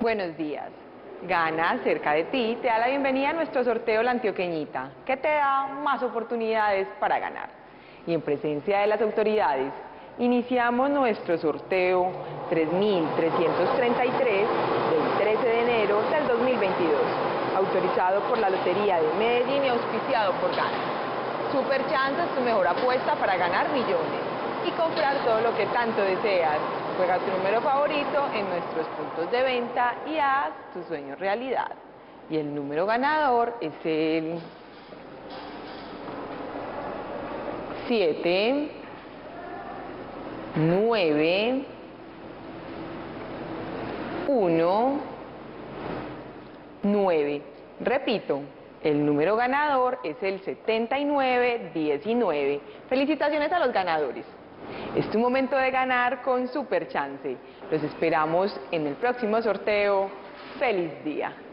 Buenos días. Gana, cerca de ti, te da la bienvenida a nuestro sorteo La Antioqueñita, que te da más oportunidades para ganar. Y en presencia de las autoridades, iniciamos nuestro sorteo 3333 del 13 de enero del 2022, autorizado por la Lotería de Medellín y auspiciado por Gana. Superchance es tu mejor apuesta para ganar millones y comprar todo lo que tanto deseas. Juega tu número favorito en nuestros puntos de venta y haz tu sueño realidad. Y el número ganador es el 7, 9, 1, 9. Repito, el número ganador es el 7919. Felicitaciones a los ganadores. Es tu momento de ganar con Superchance. Los esperamos en el próximo sorteo. ¡Feliz día!